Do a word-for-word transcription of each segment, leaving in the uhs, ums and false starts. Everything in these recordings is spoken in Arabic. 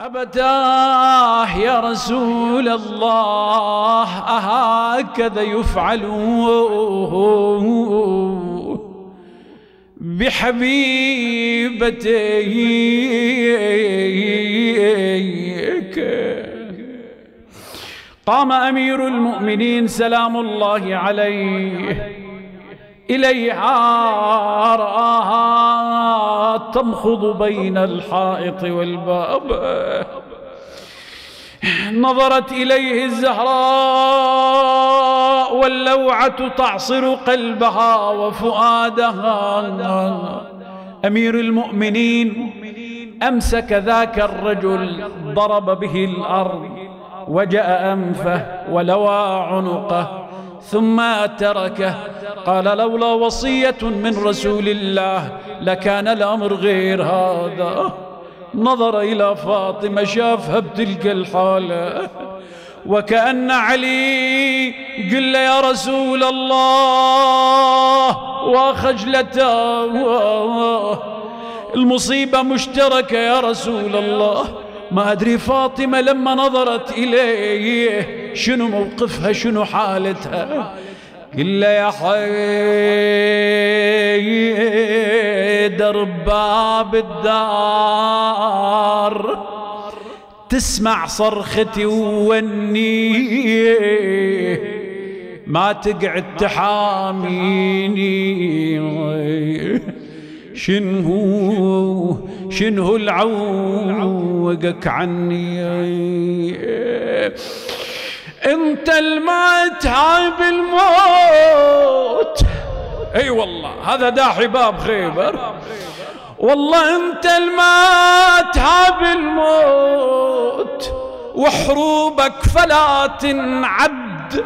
أبتاه يا رسول الله أهكذا يفعلون بحبيبتيك؟ قام أمير المؤمنين سلام الله عليه إليها رآها تمخض بين الحائط والباب، نظرت إليه الزهراء واللوعة تعصر قلبها وفؤادها. أمير المؤمنين أمسك ذاك الرجل، ضرب به الأرض وجأ أنفه ولوى عنقه ثم تركه. قال لولا وصية من رسول الله لكان الأمر غير هذا. نظر إلى فاطمة شافها بتلك الحالة، وكأن علي قل له يا رسول الله وخجلته، المصيبة مشتركة يا رسول الله. ما أدري فاطمة لما نظرت إليه شنو موقفها، شنو حالتها. قل له يا حيدر باب الدار تسمع صرختي ووني، ما تقعد تحاميني. شنو شنو العوقك عني؟ انت المتعب بالموت. اي أيوة والله هذا داعي باب خيبر، والله انت المتعب بالموت وحروبك فلا تنعد،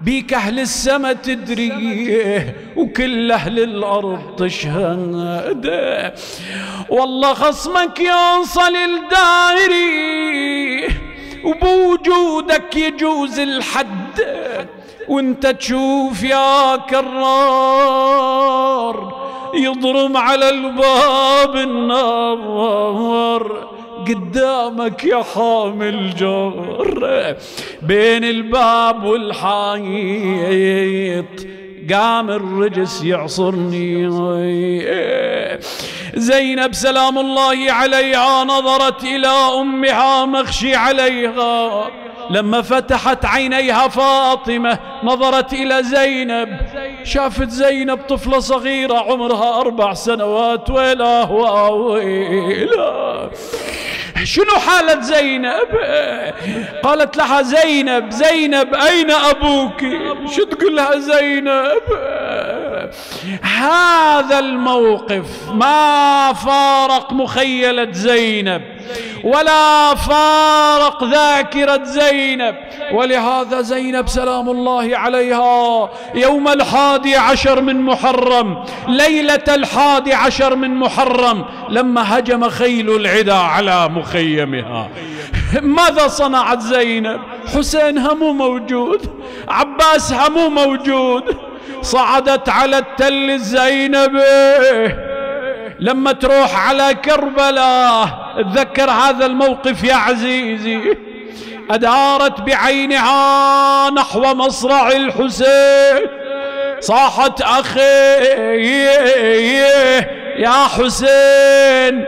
بيك أهل السماء تدريه وكل أهل الأرض تشهد. والله خصمك يوصل الدائري وبوجودك يجوز الحد، وانت تشوف يا كرار يضرم على الباب النار قدامك يا حامل جار. بين الباب والحائط قام الرجس يعصرني. زينب سلام الله عليها نظرت إلى أمها مخشي عليها. لما فتحت عينيها فاطمة نظرت إلى زينب، شافت زينب طفلة صغيرة عمرها أربع سنوات. ويلاه ويلاه شنو حالة زينب؟ قالت لها زينب زينب أين أبوك؟ شو تقول لها زينب؟ هذا الموقف ما فارق مخيلة زينب ولا فارق ذاكرة زينب. ولهذا زينب سلام الله عليها يوم الحادي عشر من محرم، ليلة الحادي عشر من محرم، لما هجم خيل العدا على مخيمها ماذا صنعت زينب؟ حسينها مو موجود، عباسها مو موجود، صعدت على التل الزينب. لما تروح على كربلاء تذكر هذا الموقف يا عزيزي. أدارت بعينها نحو مصرع الحسين، صاحت أخي يا حسين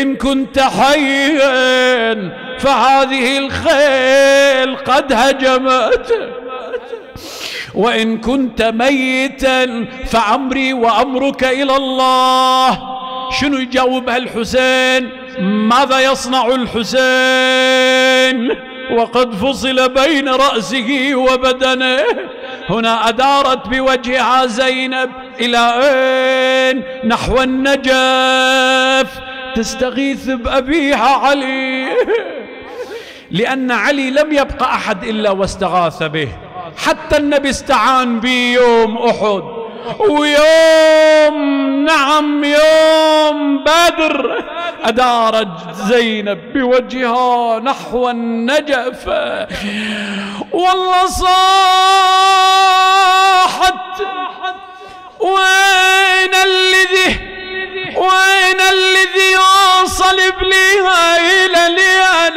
إن كنت حيا فهذه الخيل قد هجمت، وإن كنت ميتا فأمري وأمرك إلى الله. شنو يجاوبها الحسين؟ ماذا يصنع الحسين وقد فصل بين رأسه وبدنه؟ هنا أدارت بوجهها زينب إلى أين؟ نحو النجف، تستغيث بأبيها علي، لأن علي لم يبق أحد إلا واستغاث به. حتى النبي استعان بي يوم أحد، ويوم نعم يوم بدر. أدارت زينب بوجهها نحو النجف. والله صاحت وين الذي وين الذي يوصل بليها إلى ليها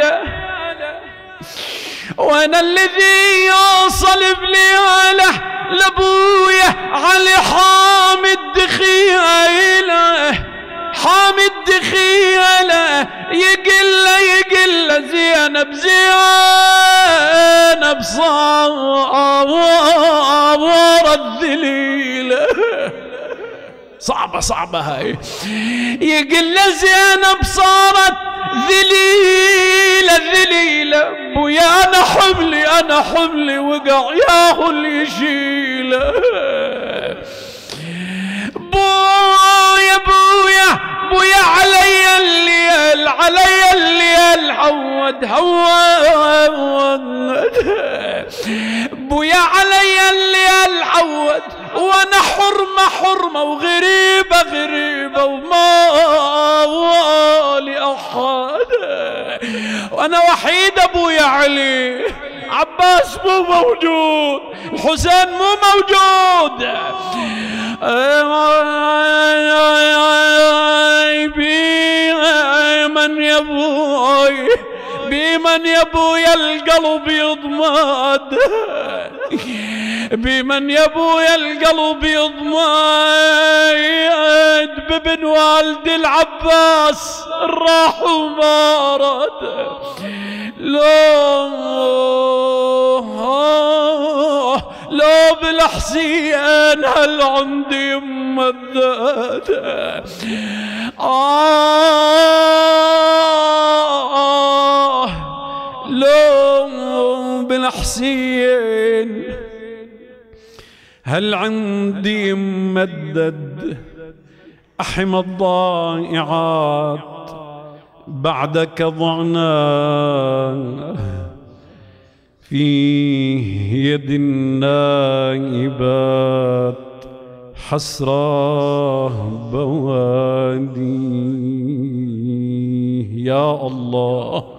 أنا الذي يوصل بلياله لأبويا علي حامي الدخيله حامي الدخيله يقله يقله زينب زينب صورة الذليله. صعبة صعبة هاي. يقله زينب صارت ذليلة ذليلة ويا أنا حملي أنا حملي وقع ياه اللي يشيله. بويا بويا بويا علي الليل علي الليل عود عود بويا علي الليل عود وانا حرمه حرمه وغريبه غريبه وما لي احد وانا وحيد. ابويا علي عباس مو موجود، الحسين مو موجود، بمن يا ابوي بمن يا ابويا القلب يضمد بمن يا ابويا القلب يضمد بابن والدي العباس راح وما رد. لو لو بالحسين هل عندي يمه الذات آه لو بالحسين هل عندي ممدد أحمى الضائعات بعدك ضعنا في يد النائبات حسرة بوادي. يا الله